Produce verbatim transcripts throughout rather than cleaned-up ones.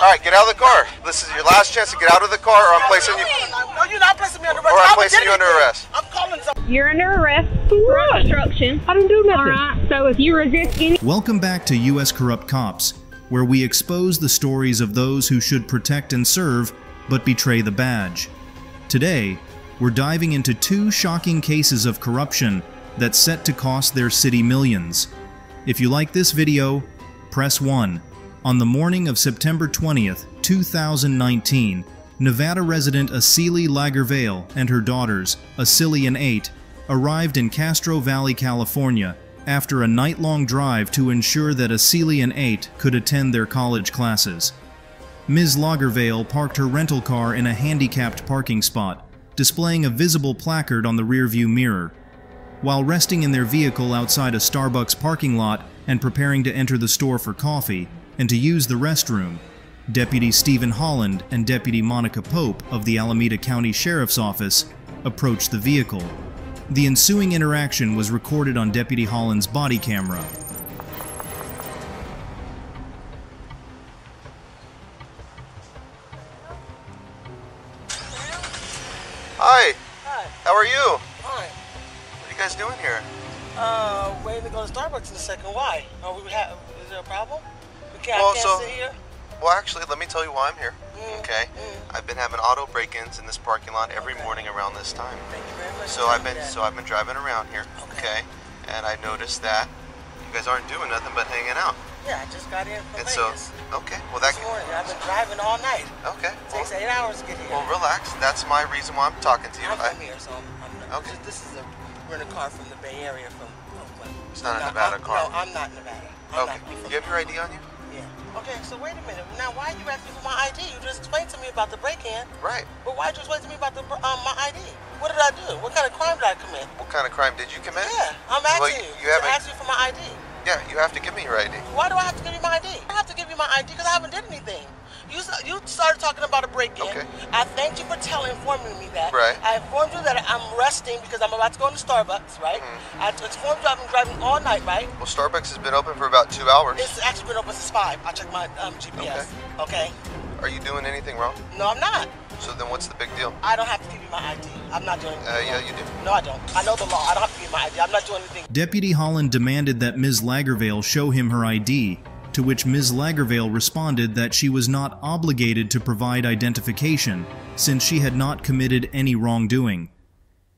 All right, get out of the car. This is your last chance to get out of the car, or I'm placing you. No, you're not placing me under arrest. Or I'm placing you under arrest. I'm calling someone. You're under arrest for obstruction. I didn't do nothing. All right. So if you resist any. Welcome back to U S Corrupt Cops, where we expose the stories of those who should protect and serve, but betray the badge. Today, we're diving into two shocking cases of corruption that's set to cost their city millions. If you like this video, press one. On the morning of September twentieth, two thousand nineteen, Nevada resident Aasylei Loggervale and her daughters, Aasylei and eight, arrived in Castro Valley, California, after a night-long drive to ensure that Aasylei and eight could attend their college classes. Miz Loggervale parked her rental car in a handicapped parking spot, displaying a visible placard on the rearview mirror. While resting in their vehicle outside a Starbucks parking lot and preparing to enter the store for coffee and to use the restroom, Deputy Stephen Holland and Deputy Monica Pope of the Alameda County Sheriff's Office approached the vehicle. The ensuing interaction was recorded on Deputy Holland's body camera. Hi. Hi. How are you? Fine. What are you guys doing here? Uh, waiting to go to Starbucks in a second. Why? Are we ha is there a problem? We can't, well, I can't so, sit here? Well, actually, let me tell you why I'm here. Mm. Okay? Mm. I've been having auto break-ins in this parking lot every okay. morning around this time. Thank you very much. So I've been that. so I've been driving around here. Okay. okay. And I noticed that you guys aren't doing nothing but hanging out. Yeah, I just got in from Vegas. So, okay, well that. This morning, I've been driving all night. Okay. It takes well, eight hours to get here. Well, relax. That's my reason why I'm talking to you. I'm I, from here, so I'm. I'm okay. This is a. We're in a car from the Bay Area, from Oakland. It's not, not a Nevada I'm, car. No, I'm not Nevada. I'm okay. Not, you have your I D on you? Yeah. Okay, so wait a minute. Now, why are you asking for my I D? You just explained to me about the break-in. Right. But why did you explain to me about the um, my I D? What did I do? What kind of crime did I commit? What kind of crime did you commit? Yeah, I'm asking well, you. You haven't asked you for my I D. Yeah, you have to give me your I D. Why do I have to give you my I D? I have to give you my I D because I haven't did anything. You you started talking about a break-in. Okay. I thank you for telling, informing me that. Right. I informed you that I'm resting because I'm about to go into Starbucks, right? Mm-hmm. I informed you I've been driving all night, right? Well, Starbucks has been open for about two hours. It's actually been open since five. I checked my um, G P S. Okay. okay. Are you doing anything wrong? No, I'm not. So then what's the big deal? I don't have to give you my I D. I'm not doing anything. Uh, yeah, you do. No, I don't. I know the law. I don't have to give you my I D. I'm not doing anything. Deputy Holland demanded that Miz Loggervale show him her I D, to which Miz Loggervale responded that she was not obligated to provide identification since she had not committed any wrongdoing.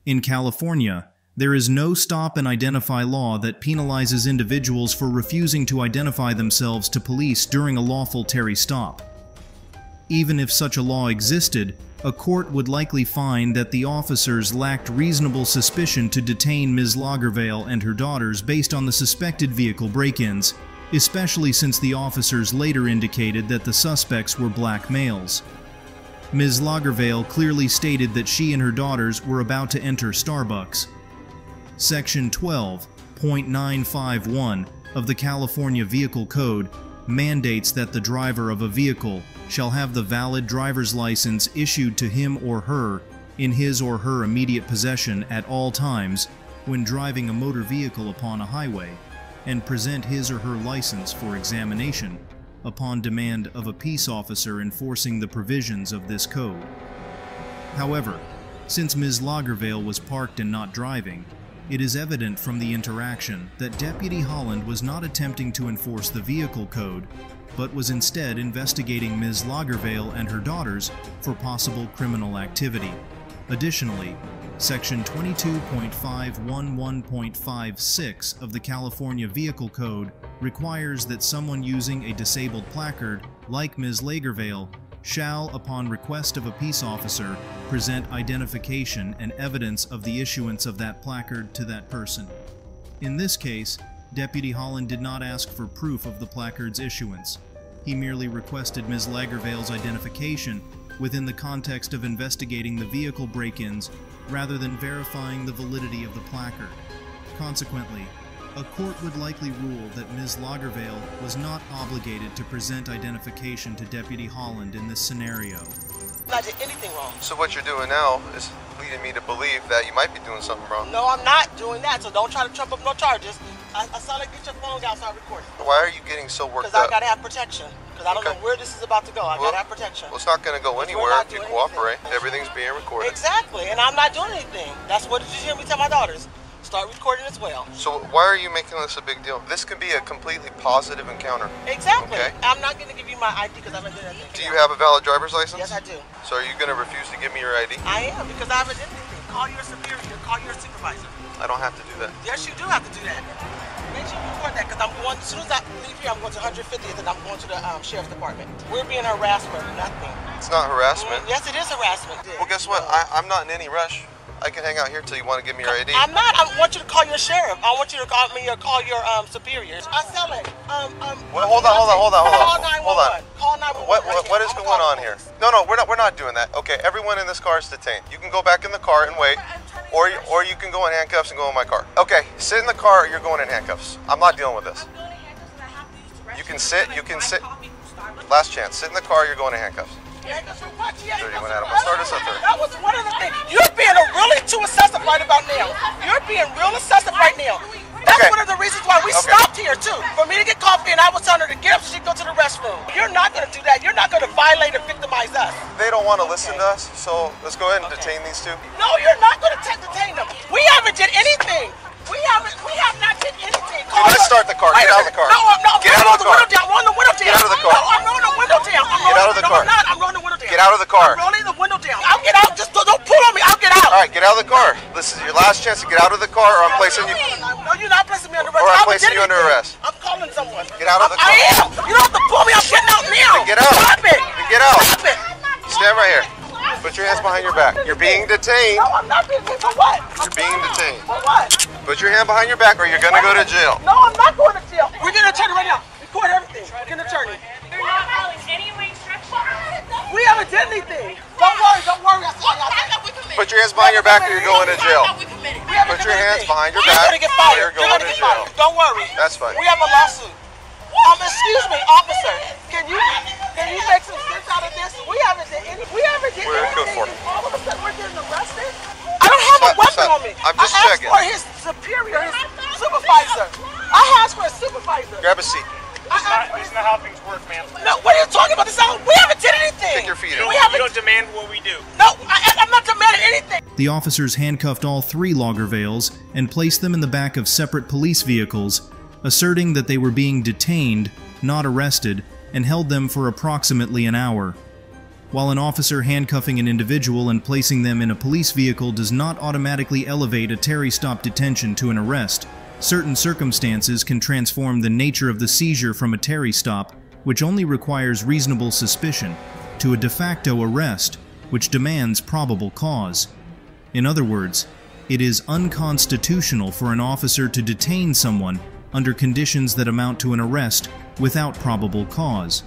In California, there is no stop and identify law that penalizes individuals for refusing to identify themselves to police during a lawful Terry stop. Even if such a law existed, a court would likely find that the officers lacked reasonable suspicion to detain Miz Loggervale and her daughters based on the suspected vehicle break-ins, especially since the officers later indicated that the suspects were black males. Miz Loggervale clearly stated that she and her daughters were about to enter Starbucks. Section twelve point nine five one of the California Vehicle Code mandates that the driver of a vehicle shall have the valid driver's license issued to him or her in his or her immediate possession at all times when driving a motor vehicle upon a highway, and present his or her license for examination upon demand of a peace officer enforcing the provisions of this code. However, since Miz Loggervale was parked and not driving, it is evident from the interaction that Deputy Holland was not attempting to enforce the vehicle code, but was instead investigating Miz Loggervale and her daughters for possible criminal activity. Additionally, Section twenty-two point five one one point five six of the California Vehicle Code requires that someone using a disabled placard, like Miz Loggervale, shall, upon request of a peace officer, present identification and evidence of the issuance of that placard to that person. In this case, Deputy Holland did not ask for proof of the placard's issuance. He merely requested Miz Loggervale's identification within the context of investigating the vehicle break-ins rather than verifying the validity of the placard. Consequently, a court would likely rule that Miz Loggervale was not obligated to present identification to Deputy Holland in this scenario. I did anything wrong. So what you're doing now is leading me to believe that you might be doing something wrong. No, I'm not doing that, so don't try to trump up no charges. I, I saw like get your phones out, so I recorded. Why are you getting so worked up? Because I gotta have protection. because I don't okay. know where this is about to go. I well, got apprehension. Well, it's not going to go anywhere if you cooperate. Anything. Everything's being recorded. Exactly, and I'm not doing anything. That's what you hear me tell my daughters. Start recording as well. So why are you making this a big deal? This could be a completely positive encounter. Exactly. Okay? I'm not going to give you my I D because I haven't done anything. Do you have a valid driver's license? Yes, I do. So are you going to refuse to give me your I D? I am, because I haven't done anything. Call your superior. Call your supervisor. I don't have to do that. Yes, you do have to do that. Make sure you record that, because I'm going, as soon as I leave here, I'm going to one hundred fiftieth and I'm going to the um, Sheriff's Department. We're being harassed for nothing. It's not harassment. Mm, yes, it is harassment. Well, guess what? I, I'm not in any rush. I can hang out here till you want to give me your I D. I'm not. I want you to call your sheriff. I want you to call me or call your um, superiors. I sell it. Um, um, well, hold on, hold on, hold on, hold on. Hold on. Call nine one one. What, what, what is I'm going on here? No, no, we're not. We're not doing that. Okay, everyone in this car is detained. You can go back in the car and wait, or you, or you can go in handcuffs and go in my car. Okay, sit in the car. Or you're going in handcuffs. I'm not dealing with this. You can sit. You can sit. Last chance. Sit in the car. You're going in handcuffs. That was one of the things. You're being a really too excessive right about now. You're being real excessive right now. That's okay. one of the reasons why we okay. stopped here too. For me to get coffee, and I was telling her to get up so she'd go to the restroom. You're not going to do that. You're not going to violate or victimize us. They don't want to okay. listen to us, so let's go ahead and okay. detain these two. No, you're not going to detain them. We haven't did anything. We haven't. We have not did anything. Call let's her. Start the car. Get out of the car. No, I'm not. Get out of the car. I'm rolling the window down. Get out of the car. No, I'm rolling the window down. Get out of the car. No, I'm not. I'm rolling the window down. Get out of the car. I'm rolling the window down. I'll get out. Just don't pull on me. I'll get out. All right, get out of the car. This is your last chance to get out of the car, or I'm placing you. No, you're not placing me under arrest. Or I'm placing you under arrest. I'm calling someone. Get out of the car. I am. You don't have to pull me. I'm getting out now. Get out. Stop it. Get out. Stop it. Stand right here. Put your hands behind your back. You're being detained. No, I'm not being detained. For what? You're being detained. For what? Put your hand behind your back or you're going to go to jail. No, I'm not going to jail. We're getting an attorney right now. Record everything. Get an attorney. You're not following any way instructions. We haven't done anything. Don't worry. Don't worry. I saw you. Put your hands behind your back or you're going to jail. Put your hands behind your back or you're going to jail. Don't worry. That's fine. We have a lawsuit. Um, excuse me, officer. Can you can you make some sense out of this? We haven't did any. We haven't did we're anything. For all of a sudden, we're getting arrested. I don't have stop, a weapon stop. on me. I'm just I checking. I asked for his superior, his supervisor. I asked for a supervisor. Grab a seat. That's not, that's not how things work, ma'am. No, what are you talking about? This is how, we haven't did anything. Take your feet up. We haven't, you don't demand what we do. No, I, I'm not demanding anything. The officers handcuffed all three Loggervales and placed them in the back of separate police vehicles, asserting that they were being detained, not arrested, and held them for approximately an hour. While an officer handcuffing an individual and placing them in a police vehicle does not automatically elevate a Terry Stop detention to an arrest, certain circumstances can transform the nature of the seizure from a Terry Stop, which only requires reasonable suspicion, to a de facto arrest, which demands probable cause. In other words, it is unconstitutional for an officer to detain someone under conditions that amount to an arrest without probable cause.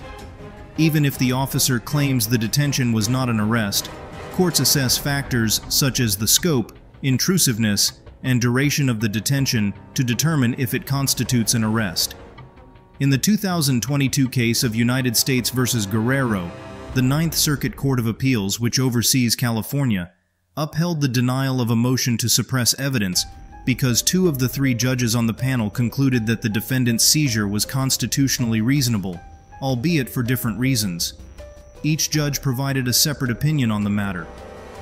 Even if the officer claims the detention was not an arrest, courts assess factors such as the scope, intrusiveness, and duration of the detention to determine if it constitutes an arrest. In the two thousand twenty-two case of United States versus Guerrero, the Ninth Circuit Court of Appeals, which oversees California, upheld the denial of a motion to suppress evidence because two of the three judges on the panel concluded that the defendant's seizure was constitutionally reasonable, albeit for different reasons. Each judge provided a separate opinion on the matter.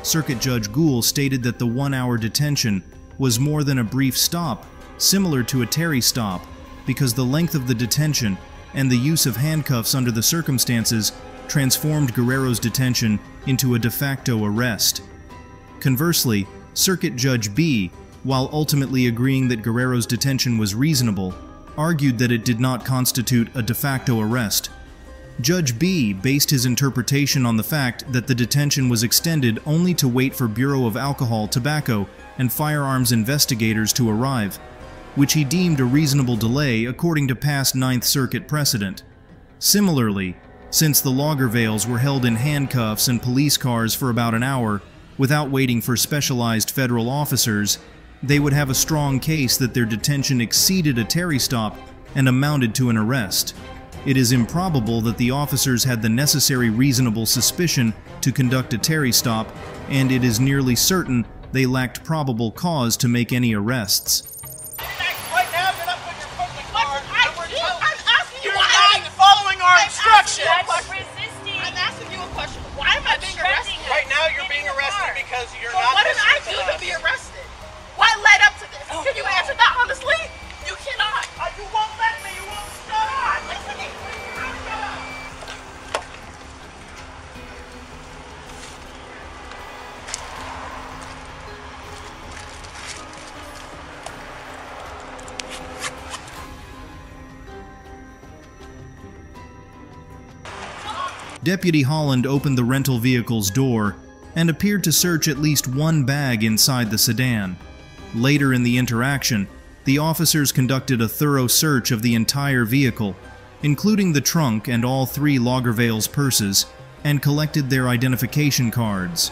Circuit Judge Gould stated that the one-hour detention was more than a brief stop, similar to a Terry stop, because the length of the detention and the use of handcuffs under the circumstances transformed Guerrero's detention into a de facto arrest. Conversely, Circuit Judge B, while ultimately agreeing that Guerrero's detention was reasonable, argued that it did not constitute a de facto arrest. Judge B based his interpretation on the fact that the detention was extended only to wait for Bureau of Alcohol, Tobacco, and Firearms investigators to arrive, which he deemed a reasonable delay according to past Ninth Circuit precedent. Similarly, since the Loggervales were held in handcuffs and police cars for about an hour without waiting for specialized federal officers, they would have a strong case that their detention exceeded a Terry stop and amounted to an arrest. It is improbable that the officers had the necessary reasonable suspicion to conduct a Terry stop, and it is nearly certain they lacked probable cause to make any arrests. Right now, you're not putting your foot in the car. I'm asking you why. You're not following our instructions. because you're well, not what did I do to be arrested? What led up to this? Oh, Can you answer that honestly? You cannot. Uh, you won't let me. You won't stop. Listen to me. Deputy Holland opened the rental vehicle's door and appeared to search at least one bag inside the sedan. Later in the interaction, the officers conducted a thorough search of the entire vehicle, including the trunk and all three Loggervale's purses, and collected their identification cards.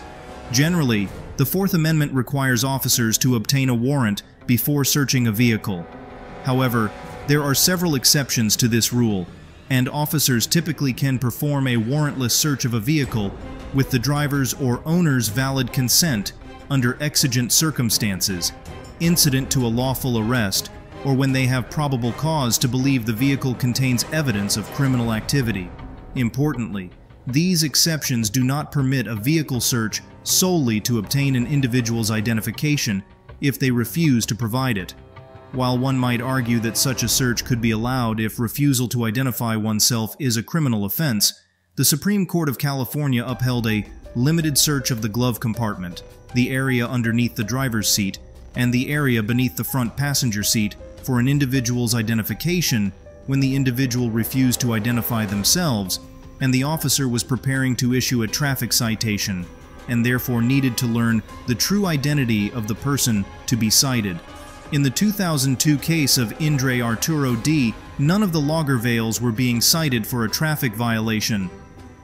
Generally, the Fourth Amendment requires officers to obtain a warrant before searching a vehicle. However, there are several exceptions to this rule, and officers typically can perform a warrantless search of a vehicle with the driver's or owner's valid consent under exigent circumstances, incident to a lawful arrest, or when they have probable cause to believe the vehicle contains evidence of criminal activity. Importantly, these exceptions do not permit a vehicle search solely to obtain an individual's identification if they refuse to provide it. While one might argue that such a search could be allowed if refusal to identify oneself is a criminal offense, the Supreme Court of California upheld a limited search of the glove compartment, the area underneath the driver's seat, and the area beneath the front passenger seat for an individual's identification when the individual refused to identify themselves and the officer was preparing to issue a traffic citation and therefore needed to learn the true identity of the person to be cited. In the two thousand two case of Indre Arturo D, none of the Loggervales were being cited for a traffic violation.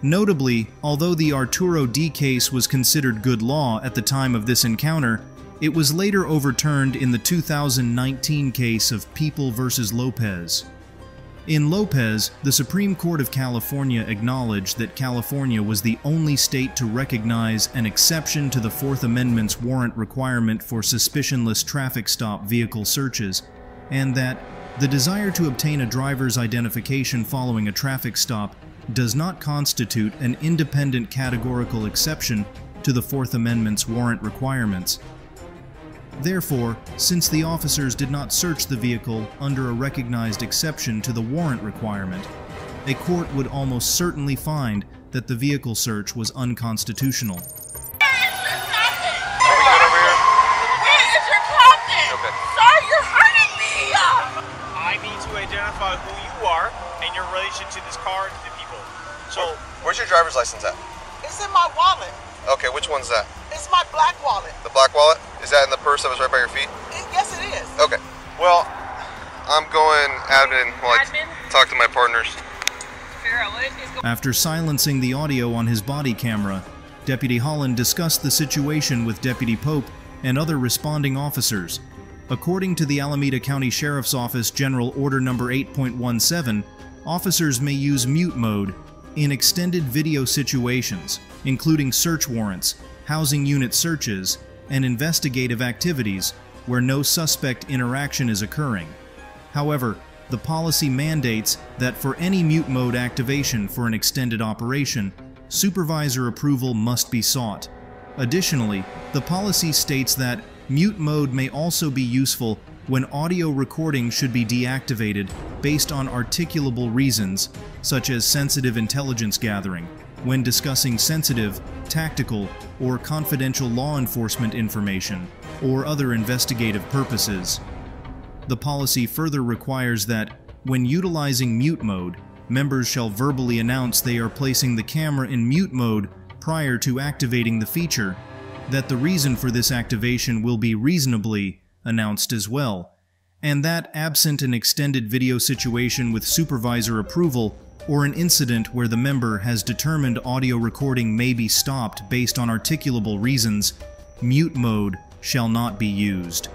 Notably, although the Arturo D case was considered good law at the time of this encounter, it was later overturned in the two thousand nineteen case of People versus Lopez. In Lopez, the Supreme Court of California acknowledged that California was the only state to recognize an exception to the Fourth Amendment's warrant requirement for suspicionless traffic stop vehicle searches, and that the desire to obtain a driver's identification following a traffic stop does not constitute an independent categorical exception to the Fourth Amendment's warrant requirements. Therefore, since the officers did not search the vehicle under a recognized exception to the warrant requirement, a court would almost certainly find that the vehicle search was unconstitutional. To this car and to the people. So, where's your driver's license at? It's in my wallet. Okay, which one's that? It's my black wallet. The black wallet? Is that in the purse that was right by your feet? It, yes, it is. Okay. Well, I'm going admin while admin? I talk to my partners. After silencing the audio on his body camera, Deputy Holland discussed the situation with Deputy Pope and other responding officers. According to the Alameda County Sheriff's Office General Order Number eight point one seven, officers may use mute mode in extended video situations, including search warrants, housing unit searches, and investigative activities where no suspect interaction is occurring. However, the policy mandates that for any mute mode activation for an extended operation, supervisor approval must be sought. Additionally, the policy states that mute mode may also be useful when audio recording should be deactivated based on articulable reasons, such as sensitive intelligence gathering, when discussing sensitive, tactical, or confidential law enforcement information, or other investigative purposes. The policy further requires that, when utilizing mute mode, members shall verbally announce they are placing the camera in mute mode prior to activating the feature, that the reason for this activation will be reasonably announced as well, and that absent an extended video situation with supervisor approval or an incident where the member has determined audio recording may be stopped based on articulable reasons, mute mode shall not be used.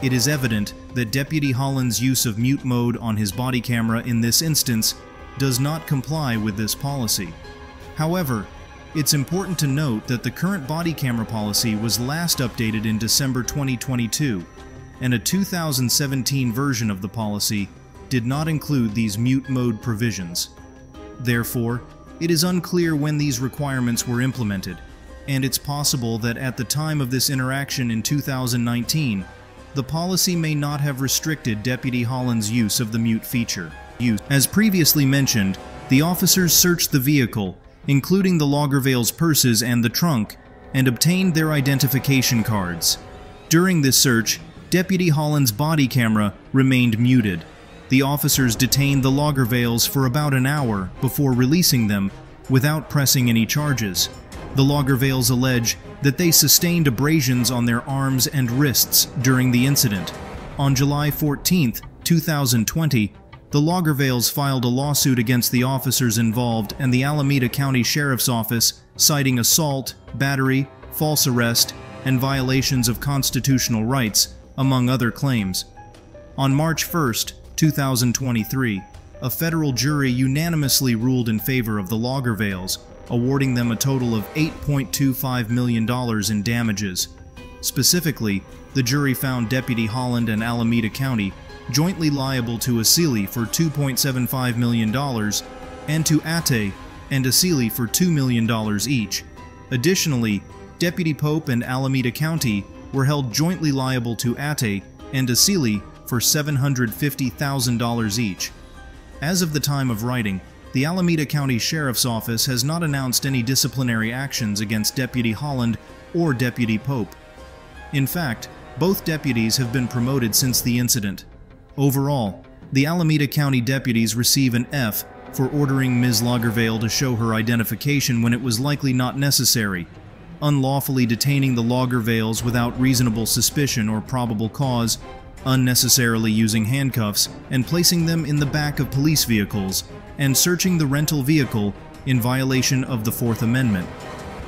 It is evident that Deputy Holland's use of mute mode on his body camera in this instance does not comply with this policy. However, it's important to note that the current body camera policy was last updated in December twenty twenty-two, and a two thousand seventeen version of the policy did not include these mute mode provisions. Therefore, it is unclear when these requirements were implemented, and it's possible that at the time of this interaction in two thousand nineteen, the policy may not have restricted Deputy Holland's use of the mute feature. As previously mentioned, the officers searched the vehicle, including the Loggervale's purses and the trunk, and obtained their identification cards. During this search, Deputy Holland's body camera remained muted. The officers detained the Loggervales for about an hour before releasing them without pressing any charges. The Loggervales allege that they sustained abrasions on their arms and wrists during the incident. On July fourteenth, two thousand twenty, the Loggervales filed a lawsuit against the officers involved and the Alameda County Sheriff's Office, citing assault, battery, false arrest, and violations of constitutional rights, among other claims. On March first, two thousand twenty-three, a federal jury unanimously ruled in favor of the Loggervales, awarding them a total of eight point two five million dollars in damages. Specifically, the jury found Deputy Holland and Alameda County jointly liable to Aasylei for two point seven five million dollars and to Atte and Aasylei for two million dollars each. Additionally, Deputy Pope and Alameda County were held jointly liable to Atte and Aasylei for seven hundred fifty thousand dollars each. As of the time of writing, the Alameda County Sheriff's Office has not announced any disciplinary actions against Deputy Holland or Deputy Pope. In fact, both deputies have been promoted since the incident. Overall, the Alameda County deputies receive an F for ordering Miz Loggervale to show her identification when it was likely not necessary, unlawfully detaining the Loggervales without reasonable suspicion or probable cause, unnecessarily using handcuffs and placing them in the back of police vehicles, and searching the rental vehicle in violation of the Fourth Amendment.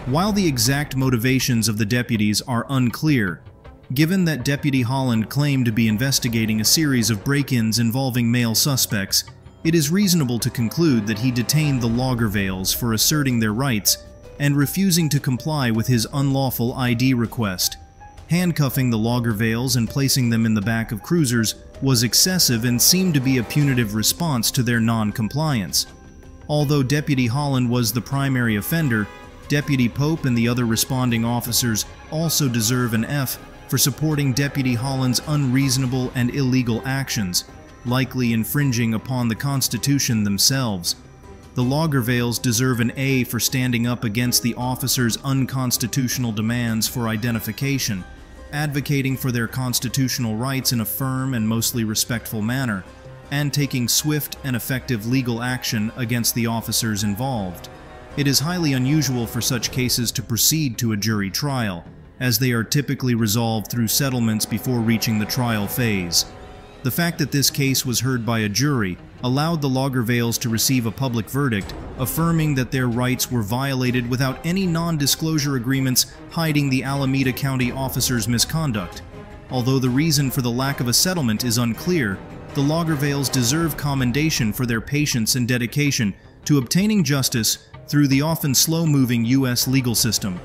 While the exact motivations of the deputies are unclear, given that Deputy Holland claimed to be investigating a series of break-ins involving male suspects, it is reasonable to conclude that he detained the Loggervales for asserting their rights and refusing to comply with his unlawful I D request. Handcuffing the Loggervales and placing them in the back of cruisers was excessive and seemed to be a punitive response to their non-compliance. Although Deputy Holland was the primary offender, Deputy Pope and the other responding officers also deserve an F for supporting Deputy Holland's unreasonable and illegal actions, likely infringing upon the Constitution themselves. The Loggervales deserve an A for standing up against the officers' unconstitutional demands for identification, advocating for their constitutional rights in a firm and mostly respectful manner, and taking swift and effective legal action against the officers involved. It is highly unusual for such cases to proceed to a jury trial, as they are typically resolved through settlements before reaching the trial phase. The fact that this case was heard by a jury allowed the Loggervales to receive a public verdict, affirming that their rights were violated without any non-disclosure agreements hiding the Alameda County officers' misconduct. Although the reason for the lack of a settlement is unclear, the Loggervales deserve commendation for their patience and dedication to obtaining justice through the often slow-moving U S legal system.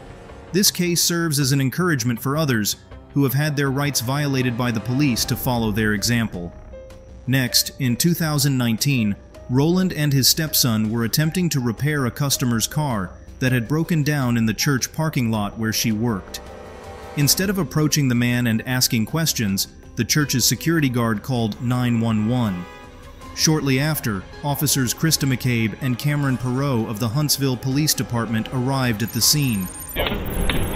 This case serves as an encouragement for others who have had their rights violated by the police to follow their example. Next, in two thousand nineteen, Roland and his stepson were attempting to repair a customer's car that had broken down in the church parking lot where she worked. Instead of approaching the man and asking questions, the church's security guard called nine one one. Shortly after, officers Krista McCabe and Cameron Perot of the Huntsville Police Department arrived at the scene.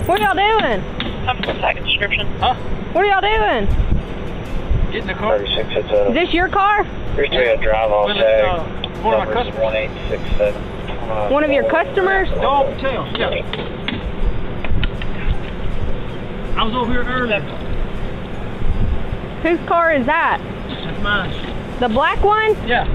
What are y'all doing? I'm from Second Description. Huh? What are y'all doing? Getting the car. thirty-six, is this your car? three three zero drive all day. Uh, one of my customers. one eight six seven. Uh, one of your customers? No, tell. Yeah. I was over here earlier. Whose car is that? That's mine. The black one? Yeah.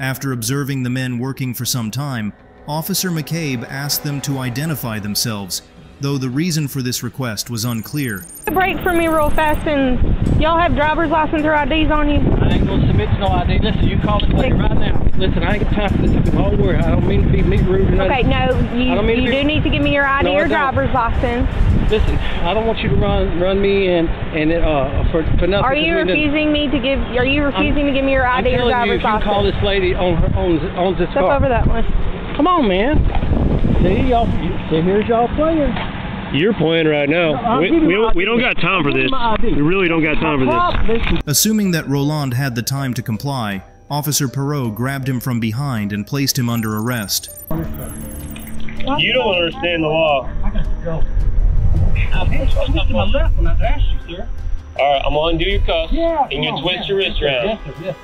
After observing the men working for some time, Officer McCabe asked them to identify themselves, though the reason for this request was unclear. Break for me real fast, and y'all have driver's license or I Ds on you? I ain't gonna submit no I D. Listen, you call the player right now. Listen, I ain't got time for this whole word. I don't mean to be meat rude or nothing. Okay, no, you, mean you be... do need to give me your I D no, or driver's license. Listen, I don't want you to run run me in and it, uh for, for nothing. Are you refusing me to give? Are you refusing I'm, to give me your I D I'm or driver's you, if license? You call this lady on her owns owns this Step car. Step over that one. Come on, man. See y'all. See, here's y'all playing. You're playing right now. No, we, we, we don't got time for this. We really don't got time for this. Assuming that Roland had the time to comply, Officer Perot grabbed him from behind and placed him under arrest. You don't understand the law. I got to go. I'm to my left when I asked you, sir. All right, I'm going to undo your cuffs, yeah, and you on, twist yeah, your wrist around. Yes, yes, yes.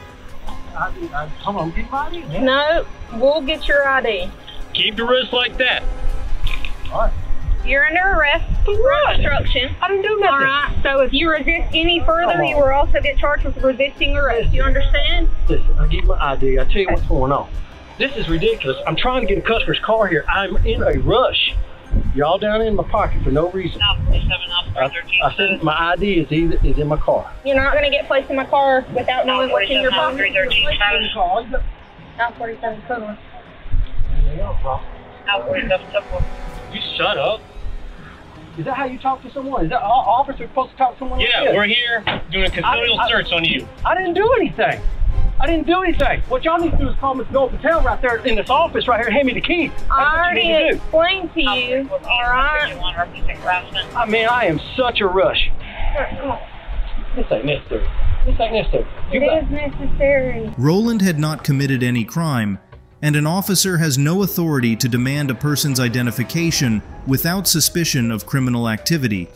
I, I, come on, get my I D. Yeah. No, we'll get your I D. Keep your wrist like that. All right. You're under arrest for obstruction. I didn't do nothing. All right, so if you resist any further, you will also get charged with resisting arrest. You understand? Listen, I get my I D. I'll tell you what's going on. This is ridiculous. I'm trying to get a customer's car here. I'm in a rush. Y'all down in my pocket for no reason. I, I said my I D is either, is in my car. You're not going to get placed in my car without knowing what's in your pocket. nine forty-seven Cleveland. nine forty-seven. You shut up. Is that how you talk to someone? Is that officer supposed to talk to someone? Yeah, like we're here doing a custodial I, I, search on you. I didn't do anything. I didn't do anything. What y'all need to do is call Miz Gold Patel right there in this office right here and hand me the keys. That's I already explained to you. All right. I mean, I am such a rush. Come on. This ain't necessary. This ain't necessary. It is necessary. Roland had not committed any crime, and an officer has no authority to demand a person's identification without suspicion of criminal activity.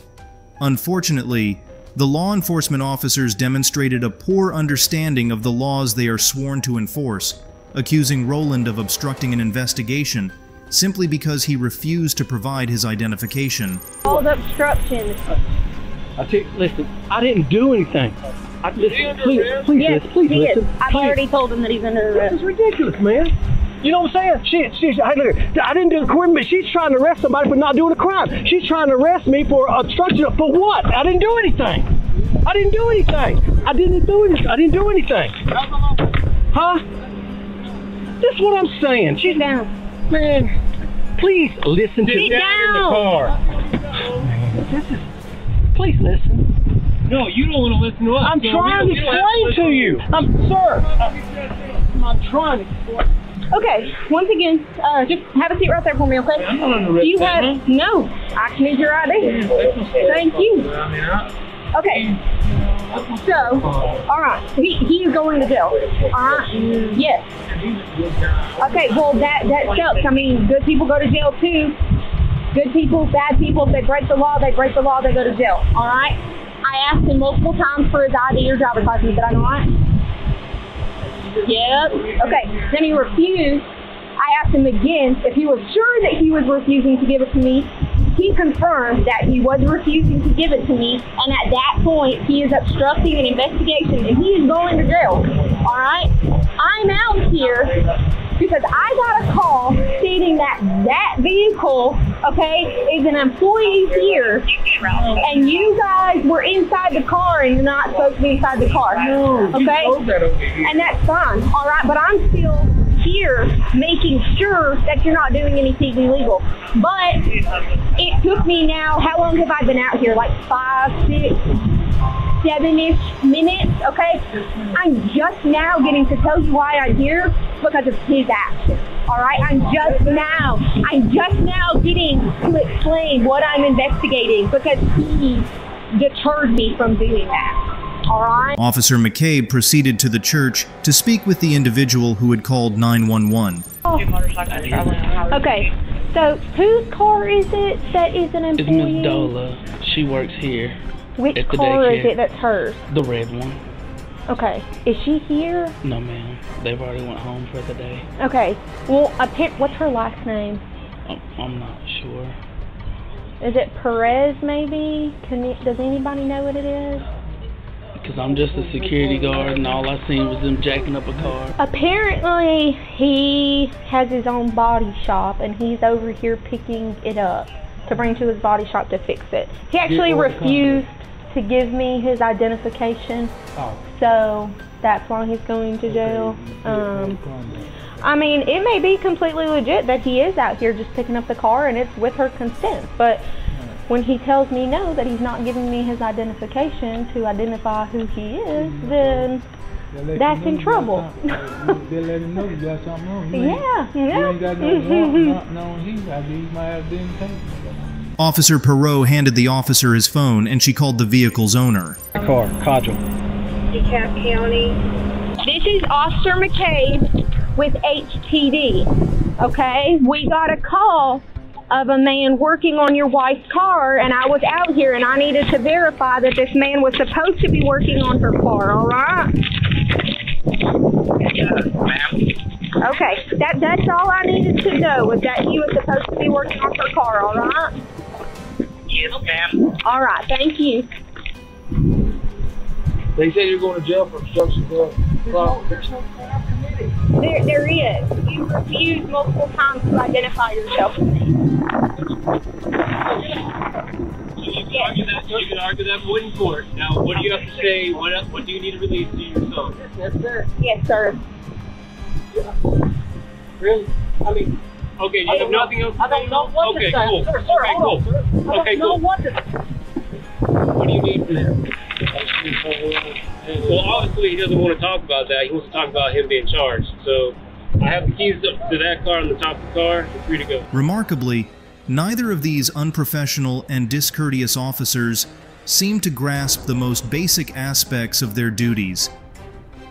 Unfortunately, the law enforcement officers demonstrated a poor understanding of the laws they are sworn to enforce, accusing Roland of obstructing an investigation simply because he refused to provide his identification. Called obstruction. I tell you, listen, I didn't do anything. I, listen, please, please, yes, listen, please, listen. Is. I've please. already told him that he's under arrest. This is ridiculous, man. You know what I'm saying? She, she, I, look, I didn't do the crime, but she's trying to arrest somebody for not doing a crime. She's trying to arrest me for obstruction. For what? I didn't do anything. I didn't do anything. I didn't do anything. I didn't do anything. Huh? That's what I'm saying. She's down. Man, please listen to me. Get down in the car. This is. Please listen. No, you don't want to listen to us. I'm so trying to explain to, to you. I'm, sir. I'm, I'm trying to explain. Okay, once again, uh, just have a seat right there for me, okay? I'm not under arrest. You have, huh? No, I can use your I D. Thank you. Okay, so, all right, he, he is going to jail. All right, yes. Okay, well, that, that sucks. I mean, good people go to jail too. Good people, bad people, if they break the law, they break the law, they go to jail, all right? I asked him multiple times for his I D or driver's license, did I not? Yep. Okay. Then he refused. I asked him again if he was sure that he was refusing to give it to me. He confirmed that he was refusing to give it to me, and at that point, he is obstructing an investigation, and he is going to jail. All right? I'm out here because I got a call stating that that vehicle, okay, is an employee here, and you guys were inside the car and you're not supposed to be inside the car, okay? And that's fine, all right, but I'm still here making sure that you're not doing anything illegal. But it took me now, how long have I been out here? Like five, six, seven-ish minutes, okay? I'm just now getting to tell you why I'm here because of his action, all right? I'm just now, I'm just now getting to explain what I'm investigating because he deterred me from doing that. All right. Officer McCabe proceeded to the church to speak with the individual who had called nine one one. Oh. Okay, so whose car is it that is an employee? It's Miz Dola. She works here. Which at the car daycare. Is it that's hers? The red one. Okay, is she here? No, ma'am. They've already went home for the day. Okay, well, I picked, what's her last name? I'm, I'm not sure. Is it Perez, maybe? Can it, does anybody know what it is? Because I'm just a security guard and all I seen was them jacking up a car. Apparently, he has his own body shop and he's over here picking it up to bring to his body shop to fix it. He actually refused to give me his identification, oh. So that's why he's going to jail. Um, I mean, it may be completely legit that he is out here just picking up the car and it's with her consent, but when he tells me no, that he's not giving me his identification to identify who he is, then that's in trouble. They let him know you got something on you. Yeah, yeah. You ain't got nothing on him. You might have been taken. Officer Perot handed the officer his phone, and she called the vehicle's owner. The car, Codger. DeKalb County. This is Officer McCabe with H T D. Okay, we got a call of a man working on your wife's car, and I was out here and I needed to verify that this man was supposed to be working on her car, all right? Yes, ma'am. Okay, that, that's all I needed to know, was that he was supposed to be working on her car, all right? Yes, ma'am. All right, thank you. They said you're going to jail for obstruction of justice. There, there is. You refused multiple times to identify yourself with me. You can argue that, you can argue that point in court. Now, what do you have to say? What, else, what do you need to release to yourself? Yes, sir. Yes, sir. Yeah. Really? I mean, okay, you I have nothing know, else to I don't know what to okay, say. Cool. Sir, sir, okay, cool. Sir. I okay, don't cool. know what to say. What do you need for that? Well, obviously he doesn't want to talk about that. He wants to talk about him being charged. So I have the keys to that car on the top of the car. You're free to go. Remarkably, neither of these unprofessional and discourteous officers seem to grasp the most basic aspects of their duties.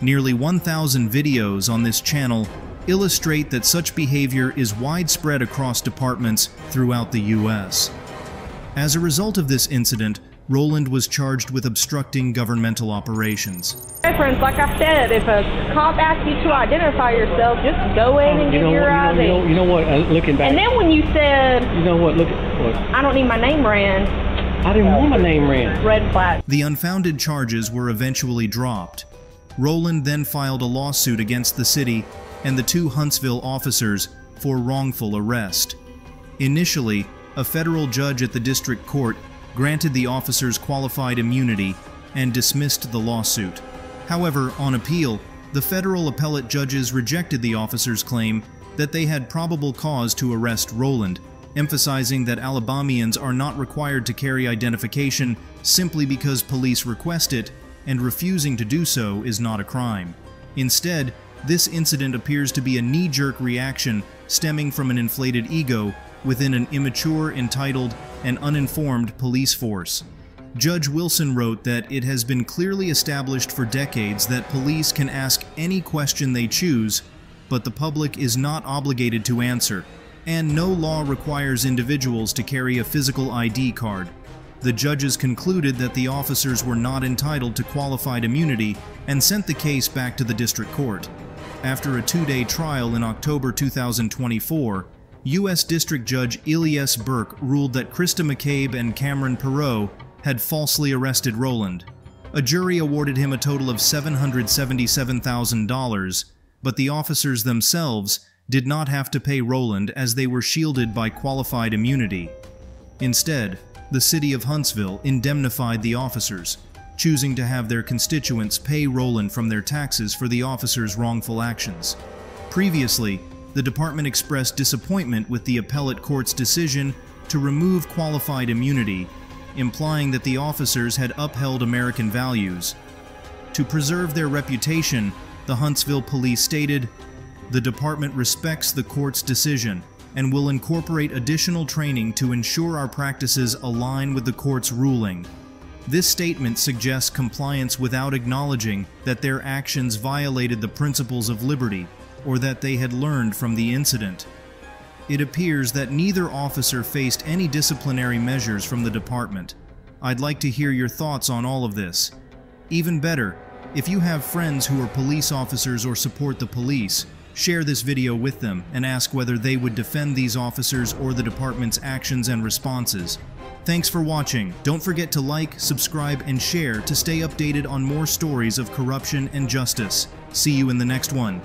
Nearly one thousand videos on this channel illustrate that such behavior is widespread across departments throughout the U S As a result of this incident, Roland was charged with obstructing governmental operations. Reference, like I said, if a cop asks you to identify yourself, just go in and give your I D. You know, you know what? Uh, looking back. And then when you said, you know what? Look, look. I don't need my name ran. I didn't want my name ran. Red flag. The unfounded charges were eventually dropped. Roland then filed a lawsuit against the city and the two Huntsville officers for wrongful arrest. Initially, a federal judge at the district court granted the officers qualified immunity and dismissed the lawsuit. However, on appeal, the federal appellate judges rejected the officers' claim that they had probable cause to arrest Roland, emphasizing that Alabamians are not required to carry identification simply because police request it, and refusing to do so is not a crime. Instead, this incident appears to be a knee-jerk reaction stemming from an inflated ego within an immature, entitled, and uninformed police force. Judge Wilson wrote that it has been clearly established for decades that police can ask any question they choose, but the public is not obligated to answer, and no law requires individuals to carry a physical I D card. The judges concluded that the officers were not entitled to qualified immunity and sent the case back to the district court. After a two-day trial in October two thousand twenty-four, U S District Judge Elias Burke ruled that Krista McCabe and Cameron Perot had falsely arrested Roland. A jury awarded him a total of seven hundred seventy-seven thousand dollars, but the officers themselves did not have to pay Roland as they were shielded by qualified immunity. Instead, the city of Huntsville indemnified the officers, choosing to have their constituents pay Roland from their taxes for the officers' wrongful actions. Previously, the department expressed disappointment with the appellate court's decision to remove qualified immunity, implying that the officers had upheld American values. To preserve their reputation, the Huntsville police stated, "The department respects the court's decision and will incorporate additional training to ensure our practices align with the court's ruling." This statement suggests compliance without acknowledging that their actions violated the principles of liberty, or that they had learned from the incident. It appears that neither officer faced any disciplinary measures from the department. I'd like to hear your thoughts on all of this. Even better, if you have friends who are police officers or support the police, share this video with them and ask whether they would defend these officers or the department's actions and responses. Thanks for watching. Don't forget to like, subscribe, and share to stay updated on more stories of corruption and justice. See you in the next one.